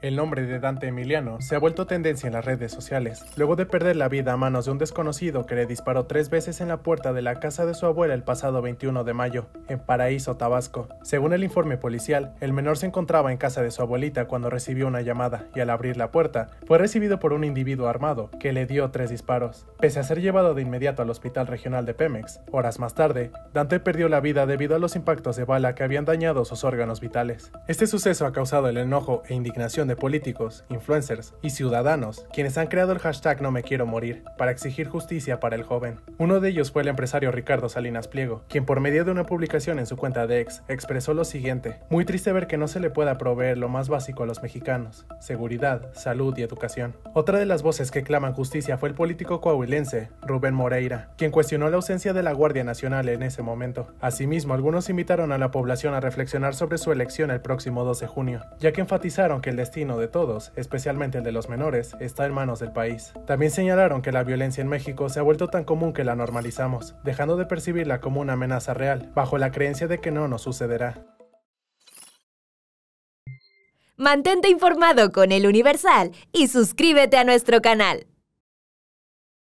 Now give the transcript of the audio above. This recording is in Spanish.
El nombre de Dante Emiliano se ha vuelto tendencia en las redes sociales, luego de perder la vida a manos de un desconocido que le disparó 3 veces en la puerta de la casa de su abuela el pasado 21 de mayo, en Paraíso, Tabasco. Según el informe policial, el menor se encontraba en casa de su abuelita cuando recibió una llamada y al abrir la puerta, fue recibido por un individuo armado que le dio 3 disparos. Pese a ser llevado de inmediato al Hospital Regional de Pemex, horas más tarde, Dante perdió la vida debido a los impactos de bala que habían dañado sus órganos vitales. Este suceso ha causado el enojo e indignación de políticos, influencers y ciudadanos, quienes han creado el hashtag No Me Quiero Morir para exigir justicia para el joven. Uno de ellos fue el empresario Ricardo Salinas Pliego, quien por medio de una publicación en su cuenta de X expresó lo siguiente: muy triste ver que no se le pueda proveer lo más básico a los mexicanos, seguridad, salud y educación. Otra de las voces que claman justicia fue el político coahuilense Rubén Moreira, quien cuestionó la ausencia de la Guardia Nacional en ese momento. Asimismo, algunos invitaron a la población a reflexionar sobre su elección el próximo 2 de junio, ya que enfatizaron que el destino de todos, especialmente el de los menores, está en manos del país. También señalaron que la violencia en México se ha vuelto tan común que la normalizamos, dejando de percibirla como una amenaza real, bajo la creencia de que no nos sucederá. Mantente informado con El Universal y suscríbete a nuestro canal.